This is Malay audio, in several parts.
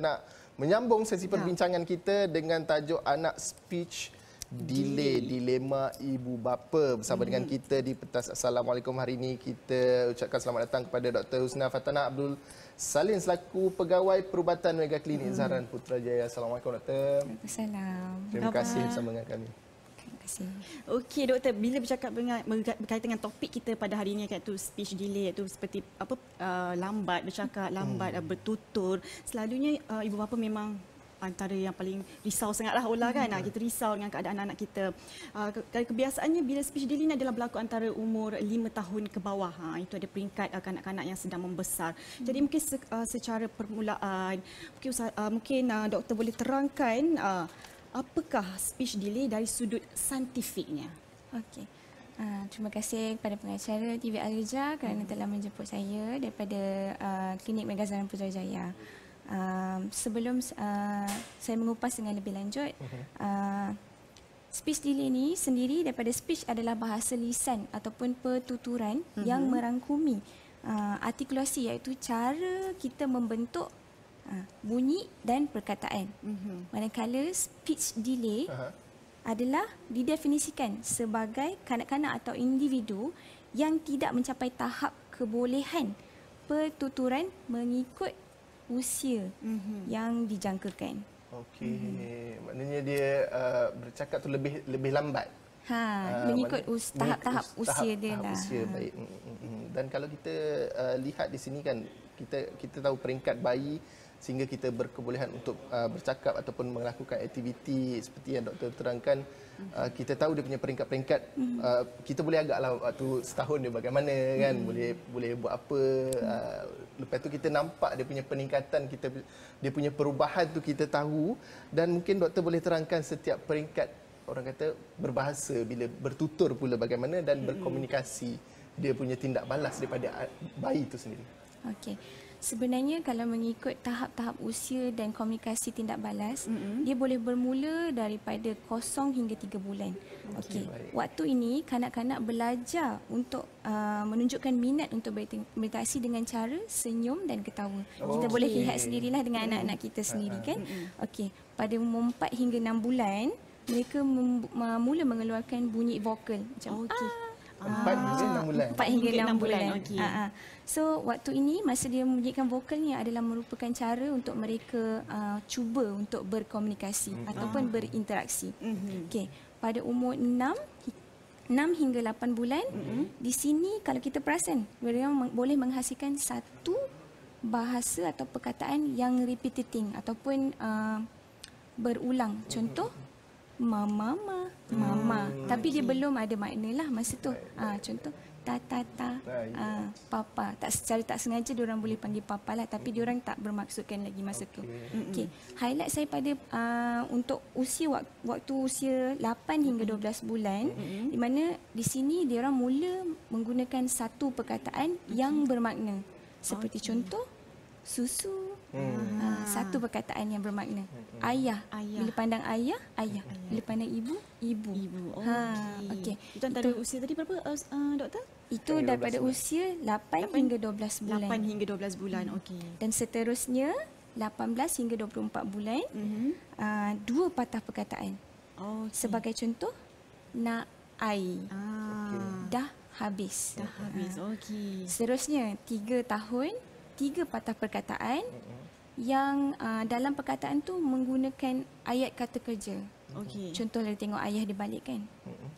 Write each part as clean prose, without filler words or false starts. Nak menyambung sesi perbincangan kita dengan tajuk anak speech delay, dilema ibu bapa. Bersama dengan kita di Petas Assalamualaikum hari ini, kita ucapkan selamat datang kepada Dr. Husna Fatanah Abdul Salin selaku Pegawai Perubatan Megaklinik Zahran Putrajaya. Assalamualaikum Dr. Waalaikumsalam. Terima kasih bersama dengan kami. Okey doktor, bila bercakap berkaitan dengan topik kita pada hari ini, iaitu speech delay, iaitu seperti apa lambat bercakap, lambat bertutur. Selalunya ibu bapa memang antara yang paling risau sangatlah olah kan. Kita risau dengan keadaan anak-anak kita. Kebiasaannya bila speech delay ini adalah berlaku antara umur 5 tahun ke bawah. Itu ada peringkat kanak-kanak yang sedang membesar. Jadi mungkin secara permulaan mungkin doktor boleh terangkan apakah speech delay dari sudut saintifiknya? Okey. Terima kasih kepada pengacara TV Arja kerana telah menjemput saya daripada Klinik Mega Zahran Putrajaya. Sebelum saya mengupas dengan lebih lanjut, speech delay ini sendiri daripada speech adalah bahasa lisan ataupun pertuturan yang merangkumi artikulasi, iaitu cara kita membentuk bunyi dan perkataan. Manakala speech delay adalah didefinisikan sebagai kanak-kanak atau individu yang tidak mencapai tahap kebolehan pertuturan mengikut usia yang dijangkakan. Okey, maknanya dia bercakap tu lebih lambat. Mengikut tahap-tahap usia dia lah. Usia, baik. Dan kalau kita lihat di sini kan, kita tahu peringkat bayi sehingga kita berkebolehan untuk bercakap ataupun melakukan aktiviti seperti yang doktor terangkan. Kita tahu dia punya peringkat-peringkat. Kita boleh agaklah waktu setahun dia bagaimana kan, boleh buat apa. Lepas tu kita nampak dia punya peningkatan, dia punya perubahan tu kita tahu. Dan mungkin doktor boleh terangkan setiap peringkat, orang kata berbahasa, bila bertutur pula bagaimana, dan berkomunikasi dia punya tindak balas daripada bayi itu sendiri. Okey. Sebenarnya kalau mengikut tahap-tahap usia dan komunikasi tindak balas, dia boleh bermula daripada 0 hingga 3 bulan. Okey. Waktu ini kanak-kanak belajar untuk menunjukkan minat untuk berinteraksi dengan cara senyum dan ketawa. Kita boleh lihat sendirilah dengan anak-anak kita sendiri kan. Okey. Pada umur 4 hingga 6 bulan, mereka mula mengeluarkan bunyi vokal macam Empat hingga enam bulan. Okay. So, waktu ini masa dia membunyikan vokalnya adalah merupakan cara untuk mereka cuba untuk berkomunikasi ataupun berinteraksi. Okay. Pada umur 6 hingga 8 bulan, di sini kalau kita perasan, mereka boleh menghasilkan satu bahasa atau perkataan yang repeating ataupun berulang. Contoh, mama. Tapi dia belum ada maknalah masa tu. Contoh ta, papa. Secara tak sengaja diorang boleh panggil papa lah, tapi diorang tak bermaksudkan lagi masa tu. Okey. Highlight saya pada untuk usia waktu usia 8 hingga 12 bulan, di mana di sini diorang mula menggunakan satu perkataan yang bermakna. Seperti contoh susu. Satu perkataan yang bermakna. Ayah. Bila pandang ayah. Bila pandang ibu. Okey. Itu antara usia tadi berapa doktor? Itu daripada usia 8 hingga 12 bulan. 8 hingga 12 bulan. Okey. Dan seterusnya 18 hingga 24 bulan, dua patah perkataan. Sebagai contoh, nak air. Dah habis. Okey. Seterusnya 3 tahun, 3 patah perkataan. Yang dalam perkataan tu menggunakan ayat kata kerja. Contoh, dia tengok ayah dia balik kan,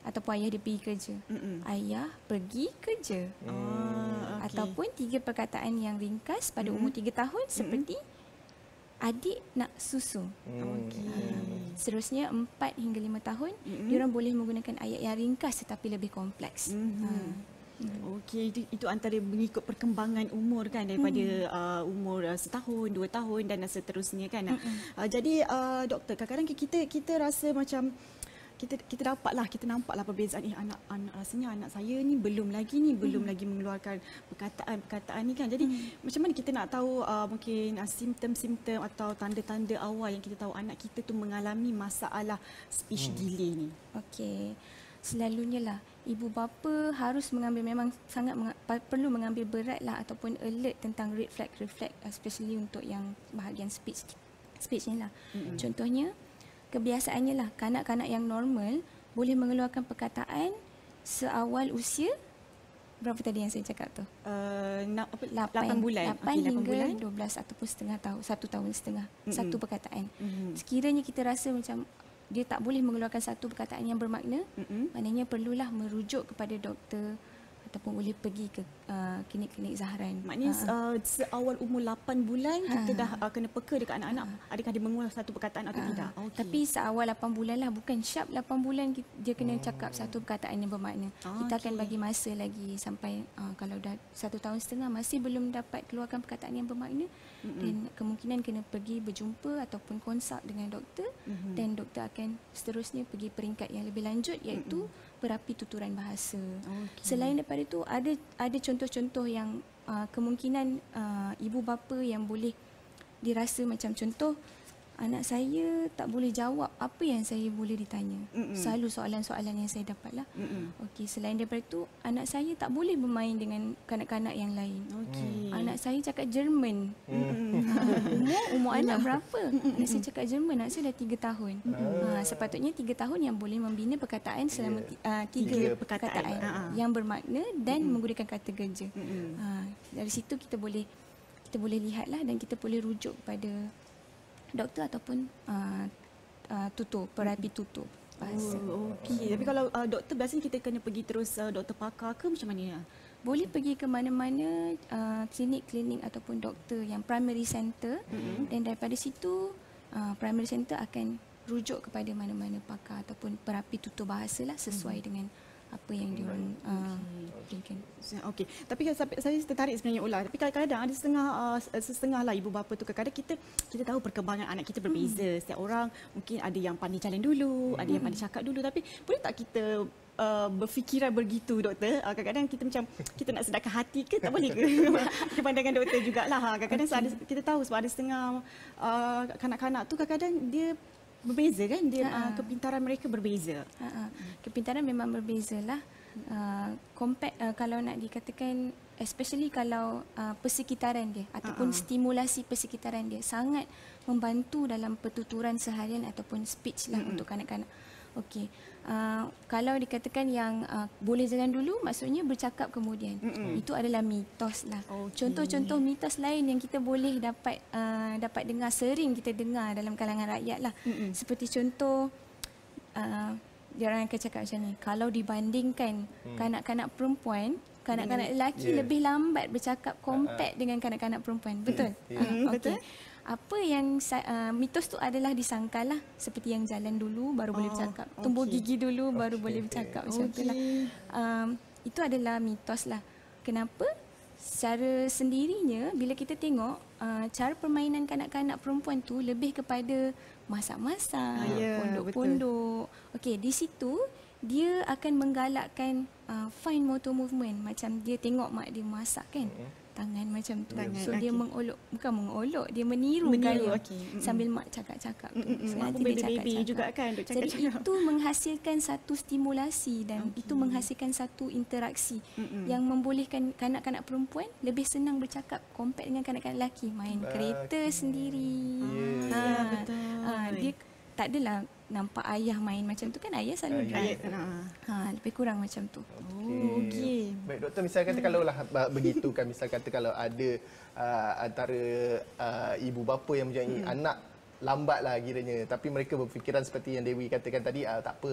ataupun ayah dia pergi kerja. Ayah pergi kerja. Ataupun 3 perkataan yang ringkas pada umur 3 tahun, seperti adik nak susu. Seterusnya 4 hingga 5 tahun, diorang boleh menggunakan ayat yang ringkas tetapi lebih kompleks. Okey, itu antara mengikut perkembangan umur kan, daripada umur setahun, 2 tahun dan seterusnya kan. Jadi doktor, kadang-kadang kita rasa macam kita nampaklah perbezaan anak rasanya anak saya ni belum lagi mengeluarkan perkataan ni kan. Jadi macam mana kita nak tahu mungkin simptom-simptom atau tanda-tanda awal yang kita tahu anak kita tu mengalami masalah speech delay ni? Okey. selalunya lah ibu bapa harus mengambil, memang sangat perlu mengambil berat lah ataupun alert tentang red flag, red flag, especially untuk yang bahagian speech ni lah. Contohnya, kebiasaannya lah kanak-kanak yang normal boleh mengeluarkan perkataan seawal usia berapa tadi yang saya cakap tu? 8 bulan. 8 hingga 12 ataupun setengah tahun, 1 tahun setengah. Satu perkataan. Sekiranya kita rasa macam dia tak boleh mengeluarkan satu perkataan yang bermakna, maknanya perlulah merujuk kepada doktor ataupun boleh pergi ke klinik-klinik Zahran. Maknanya seawal umur 8 bulan kita dah kena peka dekat anak-anak adakah dia mengulang satu perkataan atau tidak. Okay. Tapi seawal 8 bulan lah, bukan sharp 8 bulan dia kena cakap satu perkataan yang bermakna. Kita akan bagi masa lagi sampai kalau dah 1 tahun setengah masih belum dapat keluarkan perkataan yang bermakna, dan kemungkinan kena pergi berjumpa ataupun konsult dengan doktor, dan doktor akan seterusnya pergi peringkat yang lebih lanjut iaitu berapi tuturan bahasa. Selain daripada itu ada contoh-contoh yang kemungkinan ibu bapa yang boleh dirasa macam contoh anak saya tak boleh jawab apa yang saya boleh ditanya. Selalu soalan-soalan yang saya dapatlah. Okey, selain daripada itu anak saya tak boleh bermain dengan kanak-kanak yang lain. Okey. Anak saya cakap Jerman. Umur anak berapa? Anak saya cakap Jerman, anak saya dah 3 tahun. Sepatutnya 3 tahun yang boleh membina perkataan selama 3 perkataan yang bermakna dan menggunakan kata kerja. Dari situ kita boleh lihatlah dan kita boleh rujuk kepada doktor ataupun perapi tutur bahasa. Okey. Tapi kalau doktor biasanya kita kena pergi terus doktor pakar ke macam mana? Boleh pergi ke mana-mana klinik-klinik ataupun doktor yang primary center, dan daripada situ primary center akan rujuk kepada mana-mana pakar ataupun perapi tutur bahasa lah sesuai dengan apa yang diorang berikan. Okey. Tapi saya tertarik sebenarnya ular. Tapi kadang-kadang ada setengah lah ibu bapa tu, kadang-kadang kita tahu perkembangan anak kita berbeza. Setiap orang mungkin ada yang pandai jalan dulu, ada yang pandai cakap dulu. Tapi boleh tak kita berfikiran begitu, doktor? Kadang-kadang kita macam kita nak sedekah hati ke, tak boleh ke? Kita pandangan doktor jugalah. Kadang-kadang kita tahu sebab ada setengah kanak-kanak tu kadang-kadang dia berbeza kan, dia kepintaran mereka berbeza. Kepintaran memang berbezalah. Kalau nak dikatakan, especially kalau persekitaran dia ataupun stimulasi persekitaran dia sangat membantu dalam pertuturan seharian ataupun speech lah untuk kanak-kanak. Okey. Kalau dikatakan yang boleh jalan dulu, maksudnya bercakap kemudian. Itu adalah mitos lah. Contoh-contoh mitos lain yang kita boleh dapat dengar, sering kita dengar dalam kalangan rakyat lah. Seperti contoh, diorang akan cakap macam ni, kalau dibandingkan kanak-kanak perempuan, kanak-kanak lelaki lebih lambat bercakap compared dengan kanak-kanak perempuan. Betul? Betul. Apa yang mitos tu adalah disangkalah seperti yang jalan dulu baru boleh bercakap, tumbuh gigi dulu baru boleh bercakap, macam itulah. Itu adalah mitos lah. Kenapa? Secara sendirinya bila kita tengok cara permainan kanak-kanak perempuan tu lebih kepada masak-masak, pondok-pondok. Okey, di situ dia akan menggalakkan fine motor movement, macam dia tengok mak dia masak kan. Tangan macam tu. So dia bukan mengolok, dia meniru gaya. Sambil mak cakap-cakap tu. Nanti dia cakap-cakap juga kan, duk cakap-cakap. Jadi itu menghasilkan satu stimulasi dan itu menghasilkan satu interaksi yang membolehkan kanak-kanak perempuan lebih senang bercakap compared dengan kanak-kanak lelaki main kereta sendiri. Dia tak adalah nampak ayah main macam tu kan, ayah selalu drive. Lebih kurang macam tu. Okey. Baik doktor, misalkan kalaulah begitu kan, misalkan kalau ada antara ibu bapa yang mempunyai anak lambatlah kiranya, tapi mereka berfikiran seperti yang Dewi katakan tadi, tak apa,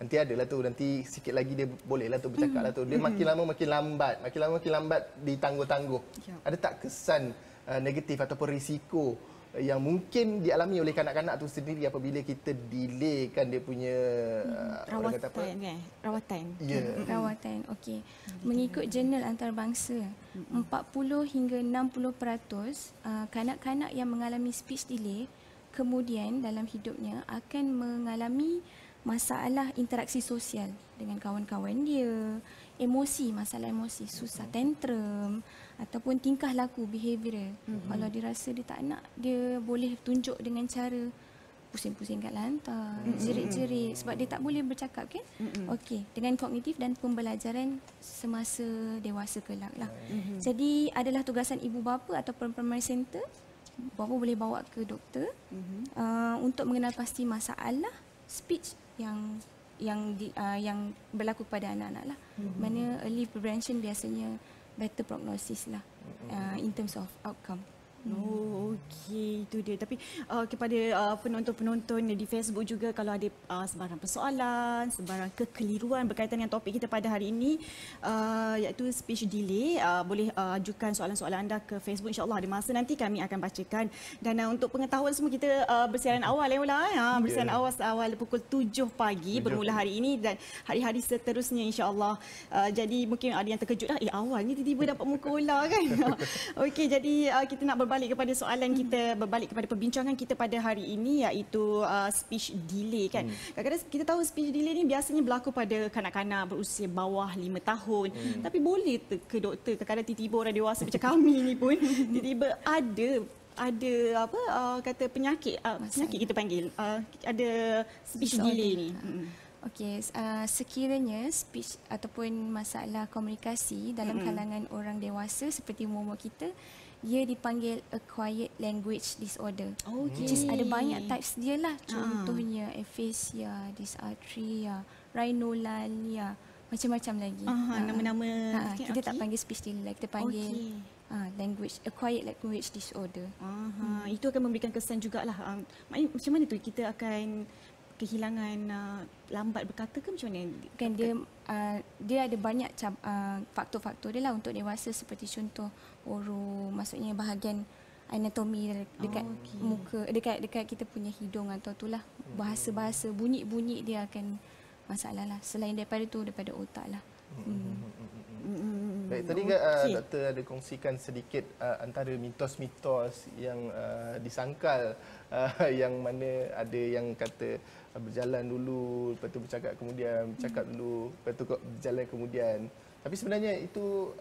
nanti adalah tu, nanti sikit lagi dia bolehlah tu bercakaplah tu. Dia makin lama makin lambat ditangguh-tangguh. Ada tak kesan negatif ataupun risiko yang mungkin dialami oleh kanak-kanak tu sendiri apabila kita delaykan dia punya rawatan. Okey, mengikut jurnal antarabangsa, 40 hingga 60% kanak-kanak yang mengalami speech delay kemudian dalam hidupnya akan mengalami masalah interaksi sosial dengan kawan-kawan dia, masalah emosi, susah tantrum ataupun tingkah laku behavioral. Kalau dia rasa dia tak nak, dia boleh tunjuk dengan cara pusing-pusing kat lantai, jerit-jerit sebab dia tak boleh bercakap, kan? Okey, dengan kognitif dan pembelajaran semasa dewasa kelak lah. Jadi adalah tugasan ibu bapa ataupun primary center, bapa boleh bawa ke doktor untuk mengenal pasti masalah speech yang berlaku pada anak-anak lah. Mana early prevention biasanya better prognosis lah in terms of outcome. Oh, okey, itu dia. Tapi kepada penonton-penonton di Facebook juga, kalau ada sebarang persoalan, sebarang kekeliruan berkaitan dengan topik kita pada hari ini, iaitu speech delay, boleh ajukan soalan-soalan anda ke Facebook. InsyaAllah ada masa nanti kami akan bacakan. Dan untuk pengetahuan semua, kita bersiaran awal bersiaran awal pukul 7 pagi bermula hari ini dan hari-hari seterusnya, insyaAllah. Jadi mungkin ada yang terkejut lah, awalnya tiba-tiba dapat muka ular, kan? Okey, jadi kita nak berbalik kepada soalan kita, berbalik kepada perbincangan kita pada hari ini, iaitu speech delay, kan. Kadang-kadang kita tahu speech delay ni biasanya berlaku pada kanak-kanak berusia bawah 5 tahun. Tapi boleh ke doktor? Kadang-kadang tiba-tiba orang dewasa macam kami ni pun tiba-tiba ada apa kata penyakit, penyakit kita panggil ada speech delay ni. Okey, sekiranya speech ataupun masalah komunikasi dalam kalangan orang dewasa seperti umur kita, ia dipanggil acquired language disorder. Which is ada banyak types dia lah. Contohnya aphasia, dysarthria, rhinolalia, macam-macam lagi. Nama-nama. Kita tak panggil speech delay, kita panggil acquired language disorder. Itu akan memberikan kesan jugalah. Maknanya macam mana tu kita akan kehilangan lambat berkata ke macam mana? Bukan, dia ada banyak faktor-faktor dia lah untuk dewasa, seperti contoh orum, maksudnya bahagian anatomi dekat muka, dekat kita punya hidung atau itulah, bahasa-bahasa, bunyi-bunyi dia akan masalah lah. Selain daripada tu, daripada otak lah. Baik, tadi doktor ada kongsikan sedikit antara mitos-mitos yang disangkal, yang mana ada yang kata berjalan dulu, lepas tu bercakap kemudian, bercakap dulu, lepas tu berjalan kemudian. Tapi sebenarnya itu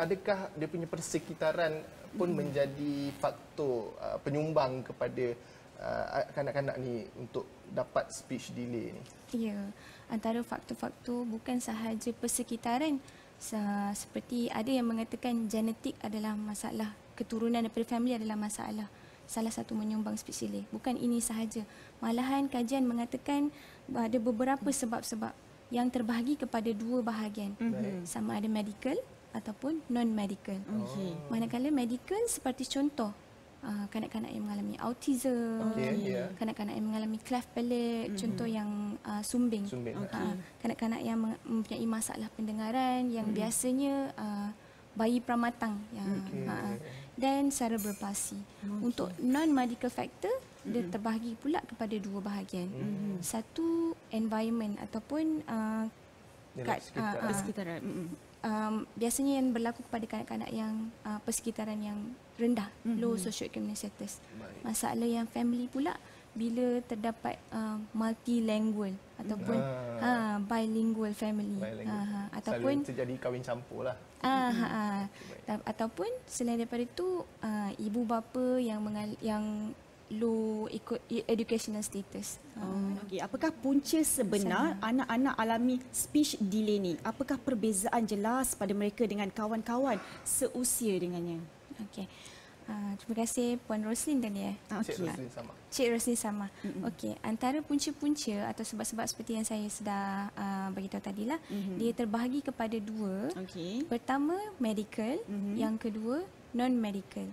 adakah dia punya persekitaran pun menjadi faktor penyumbang kepada kanak-kanak ni untuk dapat speech delay ni? Ya, antara faktor-faktor bukan sahaja persekitaran, seperti ada yang mengatakan genetik adalah masalah, keturunan daripada family adalah masalah, salah satu menyumbang speech delay. Bukan ini sahaja, malahan kajian mengatakan ada beberapa sebab-sebab yang terbahagi kepada dua bahagian, sama ada medical ataupun non-medical. Manakala medical seperti contoh kanak-kanak yang mengalami autism, kanak-kanak yang mengalami cleft palate, contoh yang sumbing. Kanak-kanak yang mempunyai masalah pendengaran yang biasanya bayi pramatang yang dan cerebral palsy. Untuk non-medical factor, dia terbahagi pula kepada dua bahagian. Satu, environment ataupun persekitaran. Biasanya yang berlaku kepada kanak-kanak yang persekitaran yang rendah, low socioeconomic status. Masalah yang family pula, bila terdapat multilingual ataupun bilingual family, ataupun terjadi kahwin campur lah. Ataupun selain daripada itu, ibu bapa yang low educational status. Okey, apakah punca sebenar anak-anak alami speech delay ni? Apakah perbezaan jelas pada mereka dengan kawan-kawan seusia dengannya? Okey. Terima kasih Puan Roslin tadi. Cik Roslin sama. Okey, antara punca-punca atau sebab-sebab seperti yang saya sudah beritahu tadilah, dia terbahagi kepada dua. Pertama, medical, yang kedua non-medical.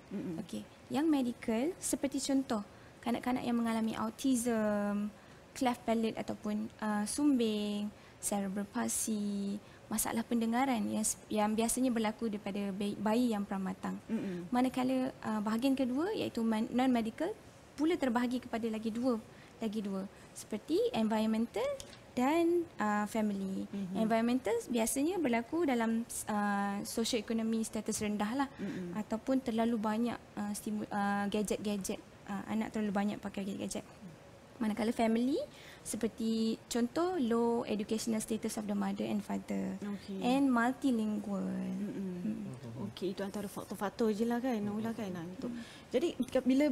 Okey, yang medical seperti contoh kanak-kanak yang mengalami autism, cleft palate ataupun sumbing, cerebral palsy, masalah pendengaran yang biasanya berlaku daripada bayi yang pramatang. Manakala bahagian kedua, iaitu non-medical, pula terbahagi kepada lagi dua, seperti environmental dan family. Environmental biasanya berlaku dalam sosioekonomi status rendah lah, ataupun terlalu banyak gadget-gadget, anak terlalu banyak pakai gadget-gadget. manakala family seperti contoh low educational status of the mother and father, okay, and multilingual. Okey, itu antara faktor-faktor je lah kan, Naula kan. Itu. Jadi bila,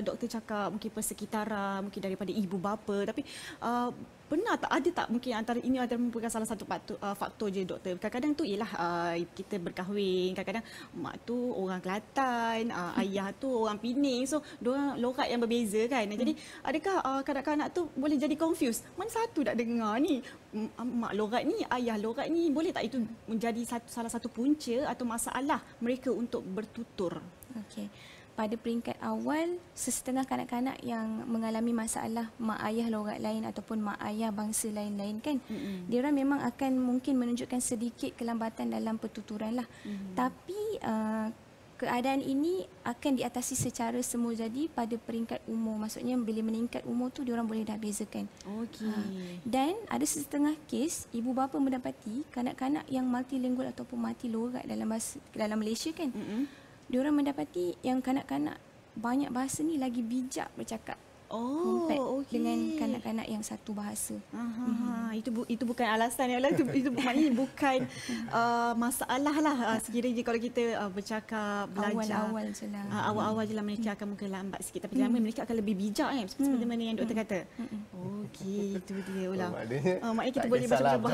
doktor cakap mungkin persekitaran, mungkin daripada ibu bapa, tapi pernah tak ada tak mungkin antara ini antara merupakan salah satu faktor je doktor. Kadang-kadang tu ialah kita berkahwin, kadang-kadang mak tu orang Kelantan, ayah tu orang Penang. So diorang logat yang berbeza kan. Jadi adakah kanak-kanak tu boleh jadi confused? Mana satu nak dengar ni? Mak logat ni, ayah logat ni. Boleh tak itu menjadi salah satu punca atau masalah mereka untuk bertutur? Okey. Pada peringkat awal, sesetengah kanak-kanak yang mengalami masalah mak ayah logat lain ataupun mak ayah bangsa lain-lain kan, diorang memang akan mungkin menunjukkan sedikit kelambatan dalam pertuturan lah. Tapi keadaan ini akan diatasi secara semula jadi pada peringkat umur. Maksudnya bila meningkat umur tu diorang boleh dah bezakan. Okey. Dan ada sesetengah kes ibu bapa mendapati kanak-kanak yang multilingual ataupun multi logat dalam Malaysia kan. Diorang mendapati yang kanak-kanak banyak bahasa ni lagi bijak bercakap compared dengan kanak-kanak yang satu bahasa. Itu bukan alasan ya lah, itu maknanya bukan masalah lah sekiranya kalau kita bercakap belajar awal-awal je lah. Awal-awal je lah mereka akan mungkin lambat sikit, tapi lama mereka akan lebih bijak kan, seperti mana yang doktor kata. Okey, itu dia ulang. Maknanya kita boleh macam-macam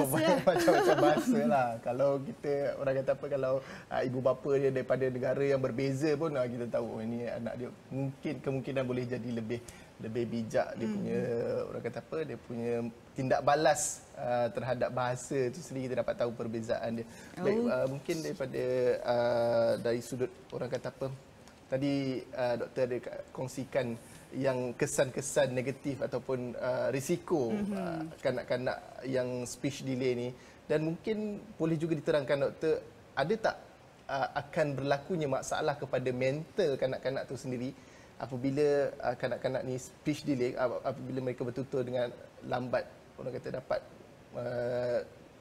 bahasa lah. Kalau kita orang kata apa, kalau ibu bapa dia daripada negara yang berbeza pun kita tahu ini anak dia mungkin kemungkinan boleh jadi lebih bijak dia punya orang kata apa, dia punya tindak balas terhadap bahasa itu sendiri kita dapat tahu perbezaan dia. Baik, mungkin daripada dari sudut orang kata apa tadi doktor ada kongsikan yang kesan-kesan negatif ataupun risiko kanak-kanak yang speech delay ni, dan mungkin boleh juga diterangkan doktor ada tak akan berlakunya masalah kepada mental kanak-kanak tu sendiri apabila kanak-kanak ni speech delay, apabila mereka bertutur dengan lambat, orang kata dapat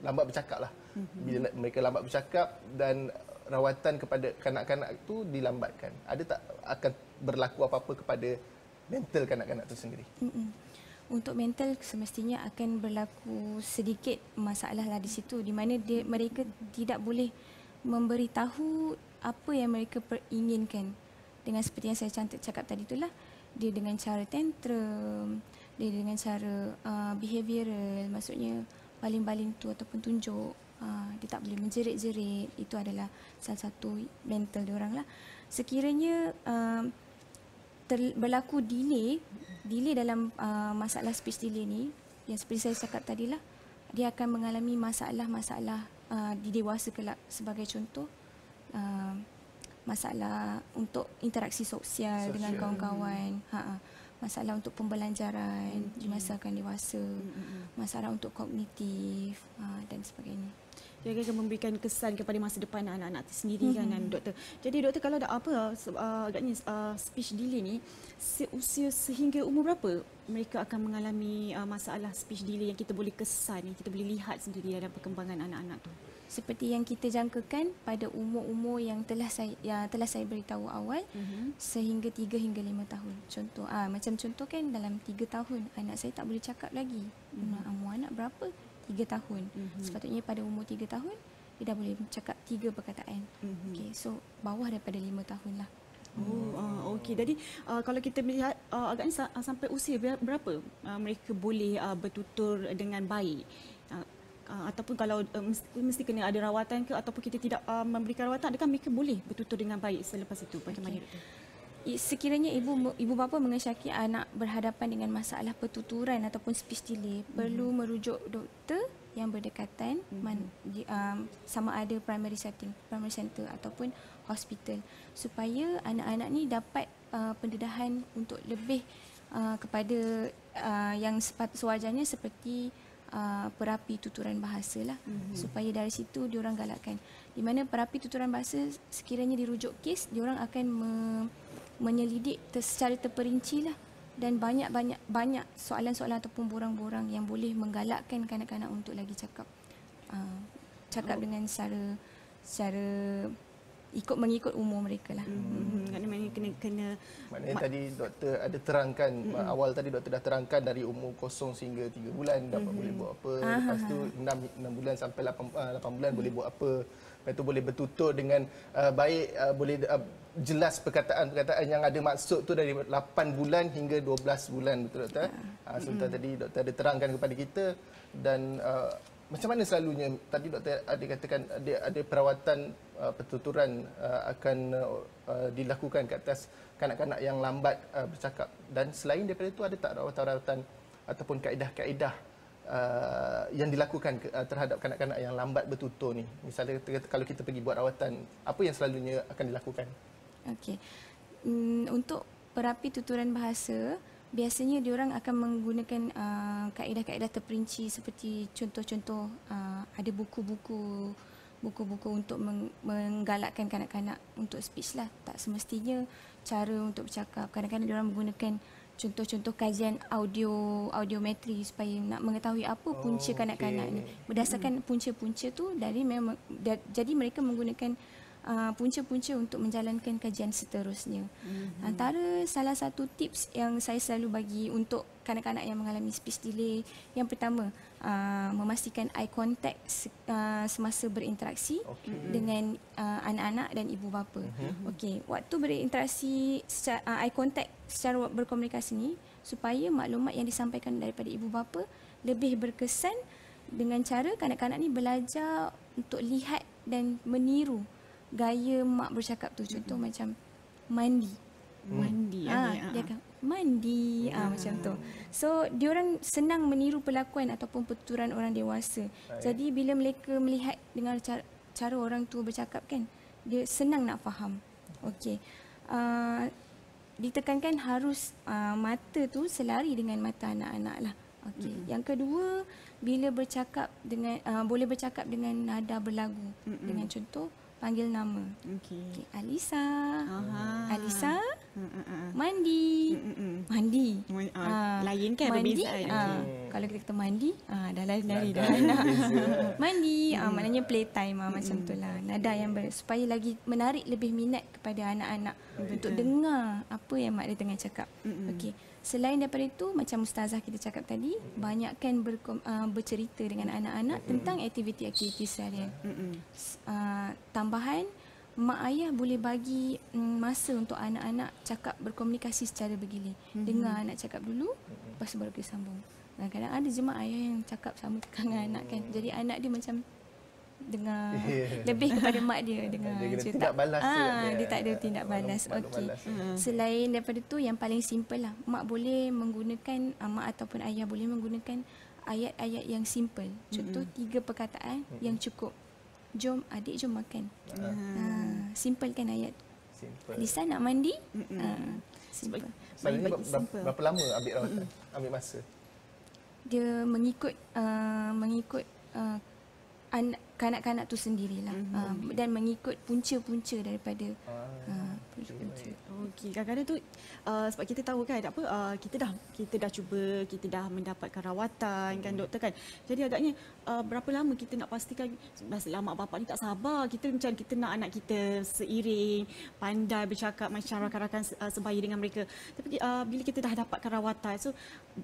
lambat bercakap lah. Bila mereka lambat bercakap dan rawatan kepada kanak-kanak tu dilambatkan, ada tak akan berlaku apa-apa kepada mental kanak-kanak tu sendiri? Untuk mental semestinya akan berlaku sedikit masalah lah di situ, di mana mereka tidak boleh memberitahu apa yang mereka inginkan. Dengan seperti yang saya cakap tadi itulah, dia dengan cara tantrum, dia dengan cara behavioral, maksudnya baling-baling tu ataupun tunjuk, dia tak boleh menjerit-jerit. Itu adalah salah satu mental diorang lah. Sekiranya berlaku delay dalam masalah speech delay ni, yang seperti saya cakap tadi lah, dia akan mengalami masalah-masalah di dewasa kelak. Sebagai contoh, masalah untuk interaksi sosial dengan kawan-kawan, masalah untuk pembelanjaran di masa akan dewasa, masalah untuk kognitif dan sebagainya. Dia akan memberikan kesan kepada masa depan anak-anak sendiri kan, doktor. Jadi doktor, kalau ada apa agaknya speech delay ni, seusia sehingga umur berapa mereka akan mengalami masalah speech delay yang kita boleh kesan, yang kita boleh lihat sendiri dalam perkembangan anak-anak tu? Seperti yang kita jangkakan pada umur-umur yang telah saya beritahu awal, sehingga 3 hingga 5 tahun. Contoh macam contoh kan, dalam 3 tahun anak saya tak boleh cakap lagi. Umur anak berapa? 3 tahun. Sepatutnya pada umur 3 tahun dia dah boleh cakap 3 perkataan. Okey, so bawah daripada 5 tahun lah. Okey, jadi kalau kita melihat agaknya sampai usia berapa mereka boleh bertutur dengan baik? Ataupun kalau mesti kena ada rawatan ke, ataupun kita tidak memberikan rawatan, adakah mereka boleh bertutur dengan baik selepas itu? Macam mana doktor? Sekiranya ibu bapa mengesyaki anak berhadapan dengan masalah pertuturan ataupun speech delay, perlu merujuk doktor yang berdekatan, sama ada primary center ataupun hospital, supaya anak-anak ni dapat pendedahan untuk lebih kepada yang sewajarnya, seperti perapi tuturan bahasa lah, supaya dari situ diorang galakkan. Di mana perapi tuturan bahasa sekiranya dirujuk kes, diorang akan menyelidik secara terperinci lah, dan banyak soalan-soalan ataupun borang-borang yang boleh menggalakkan kanak-kanak untuk lagi cakap dengan secara ikut mengikut umur mereka lah. Maknanya tadi doktor ada terangkan, awal tadi doktor dah terangkan dari umur 0 sehingga 3 bulan dapat boleh buat apa, lepas tu 6 bulan sampai 8 bulan boleh buat apa, lepas tu boleh bertutur dengan baik, boleh jelas perkataan-perkataan yang ada maksud tu dari 8 bulan hingga 12 bulan betul doktor. Sebentar tadi doktor ada terangkan kepada kita. Dan macam mana selalunya tadi doktor ada katakan ada perawatan pertuturan akan dilakukan ke atas kanak-kanak yang lambat bercakap, dan selain daripada itu ada tak rawatan-rawatan ataupun kaedah-kaedah yang dilakukan terhadap kanak-kanak yang lambat bertutur ni? Misalnya kalau kita pergi buat rawatan, apa yang selalunya akan dilakukan? Okey. Untuk perapi tuturan bahasa, biasanya diorang akan menggunakan kaedah-kaedah terperinci, seperti contoh-contoh ada buku-buku untuk menggalakkan kanak-kanak untuk speech lah. Tak semestinya cara untuk bercakap. Kadang-kadang diorang menggunakan contoh-contoh kajian audiometri supaya nak mengetahui apa punca kanak-kanak ni. Berdasarkan punca-punca tu jadi mereka menggunakan punca-punca untuk menjalankan kajian seterusnya. Antara salah satu tips yang saya selalu bagi untuk kanak-kanak yang mengalami speech delay, yang pertama, memastikan eye contact semasa berinteraksi dengan anak-anak dan ibu bapa. Okey, waktu berinteraksi eye contact secara berkomunikasi ni supaya maklumat yang disampaikan daripada ibu bapa lebih berkesan, dengan cara kanak-kanak ni belajar untuk lihat dan meniru gaya mak bercakap tu. Contoh macam mandi. Dia akan mandi, macam tu. So diorang senang meniru perlakuan ataupun pertuturan orang dewasa. Jadi bila mereka melihat dengan cara orang tua bercakap kan, dia senang nak faham. Okey. Ditekankan harus mata tu selari dengan mata anak-anak lah. Okey. Yang kedua, bila bercakap dengan boleh bercakap dengan nada berlagu. Dengan contoh panggil nama. Okey. Alisa. Alisa. Mandi. Mandi. Lain kan perbezaan. Kalau kita kata mandi, dah lain dah. Mandi, maknanya playtime macam itulah. Nada yang supaya lagi menarik lebih minat kepada anak-anak untuk dengar apa yang mak dia tengah cakap. Okey. Selain daripada itu, macam ustazah kita cakap tadi, banyakkan bercerita dengan anak-anak tentang aktiviti-aktiviti seharian. Tambahan, mak ayah boleh bagi masa untuk anak-anak cakap, berkomunikasi secara bergilir. Dengar anak cakap dulu, lepas baru dia sambung. Kadang-kadang ada je mak ayah yang cakap sama dengan anak kan. Jadi anak dia macam dengar lebih kepada mak dia dengar. Dia tak ada tindak balas. Okey. Selain daripada tu, yang paling simple lah, mak boleh menggunakan mak ataupun ayah boleh menggunakan ayat-ayat yang simple. Contoh 3 perkataan yang cukup. Jom adik, jom makan. Simple kan ayat tu. Lisa nak mandi. Simple. Berapa lama ambil masa? Dia mengikut kanak-kanak tu sendirilah, dan mengikut punca-punca daripada punca-punca. Okey, kadang-kadang tu sebab kita tahu kan apa, kita dah cuba, kita dah mendapatkan rawatan kan doktor kan. Jadi agaknya berapa lama kita nak pastikan mak bapak ni tak sabar, kita macam kita nak anak kita seiring, pandai bercakap macam rakan-rakan sebaya dengan mereka. Tapi bila kita dah dapatkan rawatan, so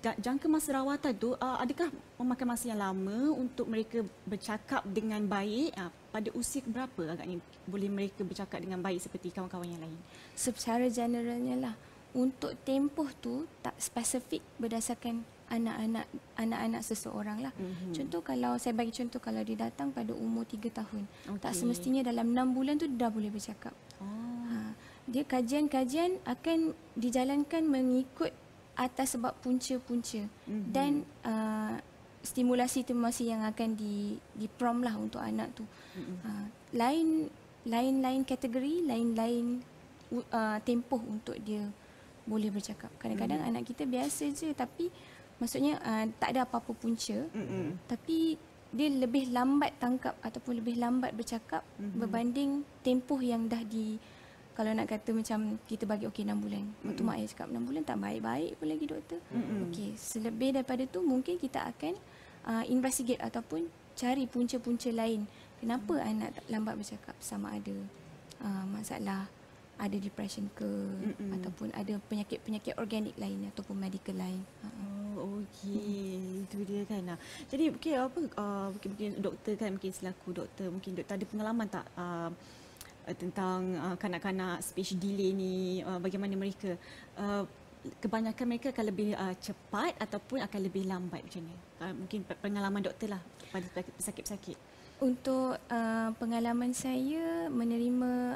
jangka masa rawatan tu adakah memakan masa yang lama untuk mereka bercakap dengan baik? Pada usia berapa agaknya boleh mereka bercakap dengan baik seperti kawan-kawan yang lain? Secara generalnya lah, untuk tempoh tu tak spesifik berdasarkan anak-anak seseorang lah. Contoh, kalau saya bagi contoh, kalau dia datang pada umur 3 tahun, tak semestinya dalam 6 bulan tu dah boleh bercakap. Dia kajian-kajian akan dijalankan mengikut atas sebab punca-punca dan stimulasi-stimulasi yang akan diprom lah untuk anak tu. Lain-lain kategori, lain-lain tempoh untuk dia boleh bercakap. Kadang-kadang anak kita biasa je, tapi maksudnya tak ada apa-apa punca, tapi dia lebih lambat tangkap ataupun lebih lambat bercakap berbanding tempoh yang dah kalau nak kata macam kita bagi okey 6 bulan. Waktu mak ayah cakap 6 bulan tak baik-baik pun lagi doktor. Okey, selebih daripada tu mungkin kita akan investigate ataupun cari punca-punca lain. Kenapa anak lambat bercakap? Sama ada masalah ada depression ke ataupun ada penyakit-penyakit organik lain ataupun medical lain. Oh, okey. Itu dia kan. Jadi okey, apa mungkin doktor kan, mungkin selaku doktor, mungkin doktor ada pengalaman tak tentang kanak-kanak speech delay ni, bagaimana mereka kebanyakan mereka akan lebih cepat ataupun akan lebih lambat macam ni? Mungkin pengalaman doktor lah pada pesakit-pesakit. Untuk pengalaman saya menerima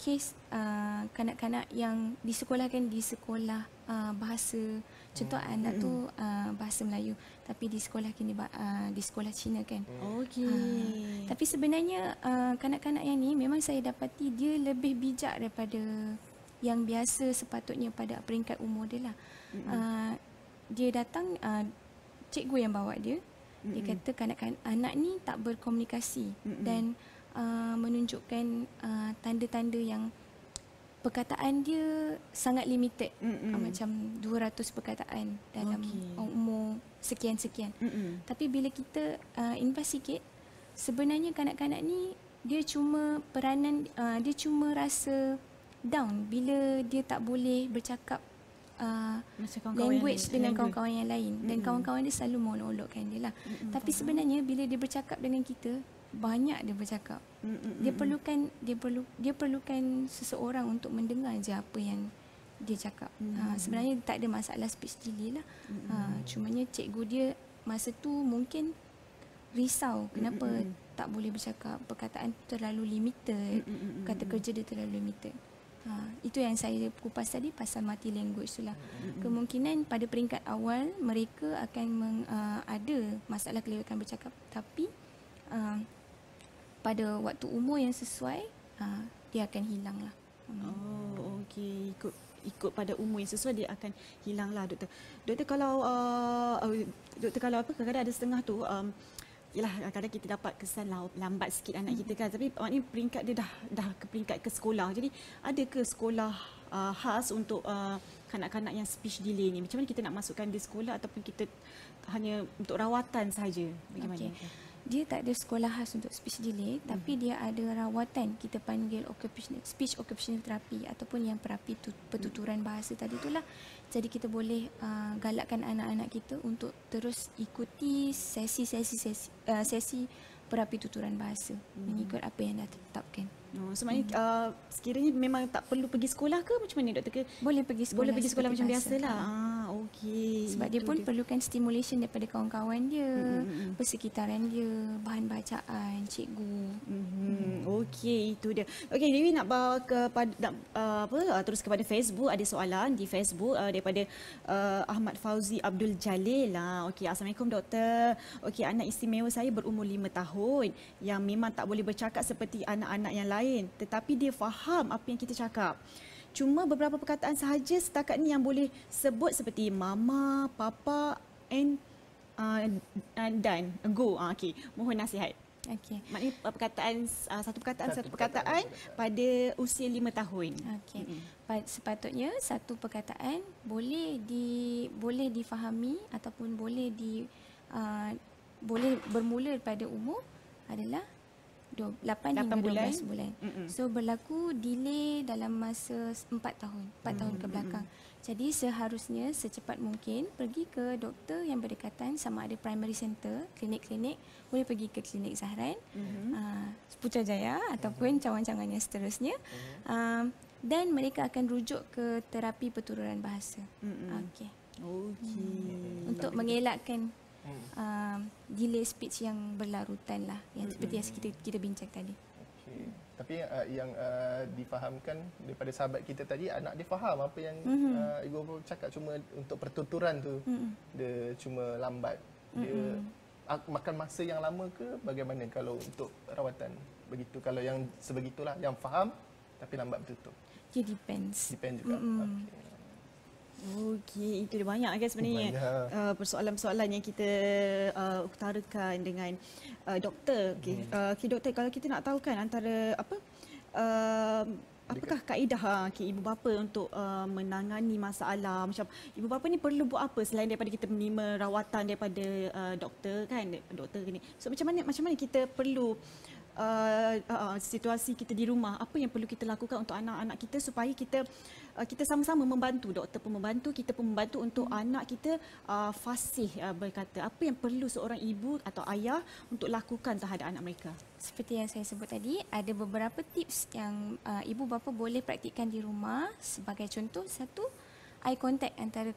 kes kanak-kanak yang disekolahkan di sekolah bahasa, contoh anak tu bahasa Melayu tapi disekolahkan di sekolah Cina kan. Okey. Tapi sebenarnya kanak-kanak yang ni memang saya dapati dia lebih bijak daripada yang biasa sepatutnya pada peringkat umur dia lah. Dia datang, cikgu yang bawa dia. Dia kata kanak-kanak anak ni tak berkomunikasi dan menunjukkan tanda-tanda yang perkataan dia sangat limited, macam 200 perkataan dalam umur sekian-sekian. Tapi bila kita investigate, sebenarnya kanak-kanak ni dia cuma peranan, dia cuma rasa down bila dia tak boleh bercakap language dengan kawan-kawan yang lain, dan kawan-kawan dia selalu monologkan dia lah. Tapi sebenarnya bila dia bercakap dengan kita, banyak dia bercakap. Dia perlukan seseorang untuk mendengar je apa yang dia cakap. Sebenarnya tak ada masalah speech delay lah. Cumanya cikgu dia masa tu mungkin risau kenapa tak boleh bercakap, perkataan terlalu limited, kata kerja dia terlalu limited. Itu yang saya kupas tadi pasal multi-language tu lah. Kemungkinan pada peringkat awal mereka akan ada masalah kelayakan bercakap, tapi pada waktu umur yang sesuai dia akan hilang lah. Oh, okey. Ikut pada umur yang sesuai dia akan hilang lah, doktor. Doktor, kalau kadang-kadang ada setengah tu yalah, kadang-kadang kita dapat kesan lambat sikit anak kita kan, tapi maknanya peringkat dia dah ke peringkat ke sekolah. Jadi ada ke sekolah khas untuk kanak-kanak yang speech delay ni? Macam mana kita nak masukkan di sekolah ataupun kita hanya untuk rawatan saja? Bagaimana? Okay. Dia tak ada sekolah khas untuk speech delay, tapi dia ada rawatan, kita panggil speech occupational therapy ataupun yang terapi pertuturan bahasa tadi itulah. Jadi kita boleh galakkan anak-anak kita untuk terus ikuti sesi terapi tuturan bahasa mengikut apa yang dah tetapkan. So maknanya sekiranya memang tak perlu pergi sekolah ke macam mana, doktor? Boleh pergi sekolah macam biasalah. Okey. Sebab dia pun perlukan stimulation daripada kawan-kawan dia, persekitaran dia, bahan bacaan cikgu. Okey, itu dia. Okey, Dewi nak bawa terus kepada Facebook. Ada soalan di Facebook daripada Ahmad Fauzi Abdul Jalil. Okey, Assalamualaikum doktor. Okey, anak istimewa saya berumur 5 tahun yang memang tak boleh bercakap seperti anak-anak yang lain, tetapi dia faham apa yang kita cakap. Cuma beberapa perkataan sahaja setakat ni yang boleh sebut seperti mama, papa and dan go. Okey, mohon nasihat. Okey. Maknanya perkataan satu perkataan pada usia 5 tahun. Okey. Sepatutnya satu perkataan boleh difahami ataupun boleh bermula pada umur adalah 8 hingga 12 bulan. So berlaku delay dalam masa 4 tahun ke belakang. Jadi seharusnya secepat mungkin pergi ke doktor yang berdekatan, sama ada primary center, klinik-klinik, boleh pergi ke Klinik Zahran, Putrajaya ataupun cawangan-cawangan yang seterusnya. Dan mereka akan rujuk ke terapi pertuturan bahasa. Untuk mengelakkan delay speech yang berlarutan lah, yang seperti yang kita bincang tadi. Okay. Tapi yang difahamkan daripada sahabat kita tadi, anak dia faham apa yang Ibu cakap, cuma untuk pertuturan tu dia cuma lambat. Dia makan masa yang lama ke? Bagaimana kalau untuk rawatan? Begitu kalau yang sebegitulah, yang faham tapi lambat bertutur. Dia depend juga. Okay. Okey, itu banyak kan sebenarnya persoalan-persoalan yang kita utarakan dengan doktor. Okey, doktor, kalau kita nak tahu kan antara apakah kaedah ibu bapa untuk menangani masalah macam ibu bapa ni perlu buat apa selain daripada kita menerima rawatan daripada doktor kan, doktor ni. So macam mana kita perlu situasi kita di rumah, apa yang perlu kita lakukan untuk anak-anak kita supaya kita sama-sama membantu, doktor pun membantu, kita pun membantu untuk anak kita fasih berkata. Apa yang perlu seorang ibu atau ayah untuk lakukan terhadap anak mereka? Seperti yang saya sebut tadi, ada beberapa tips yang ibu bapa boleh praktikkan di rumah. Sebagai contoh, satu, eye contact antara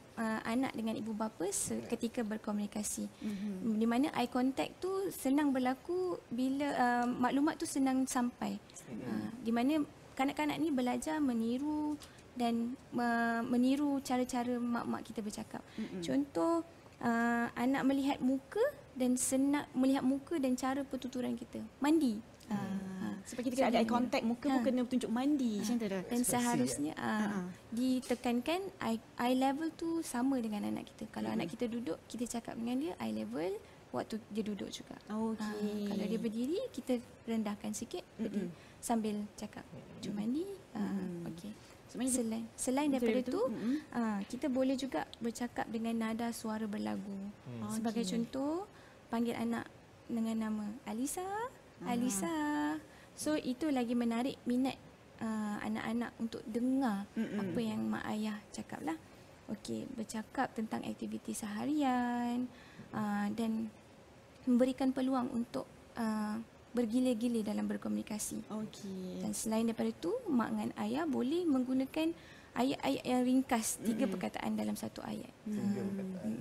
anak dengan ibu bapa ketika berkomunikasi. Di mana eye contact tu senang berlaku bila maklumat tu senang sampai. Di mana kanak-kanak ni belajar meniru dan meniru cara-cara mak-mak kita bercakap. Contoh, anak melihat muka dan senang melihat muka dan cara pertuturan kita. Mandi. Sebab kita kena ada eye contact, muka pun kena tunjuk mandi. Dan seharusnya ditekankan eye level tu sama dengan anak kita. Kalau anak kita duduk, kita cakap dengan dia eye level waktu dia duduk juga. Kalau dia berdiri, kita rendahkan sikit sambil cakap tunjuk mandi. Selain daripada itu, kita boleh juga bercakap dengan nada suara berlagu. Sebagai contoh, panggil anak dengan nama Alisa. So itu lagi menarik minat anak-anak untuk dengar apa yang mak ayah cakap lah. Bercakap tentang aktiviti seharian dan memberikan peluang untuk bergila-gila dalam berkomunikasi. Dan selain daripada itu, mak dengan ayah boleh menggunakan ayat-ayat yang ringkas, 3 perkataan dalam satu ayat.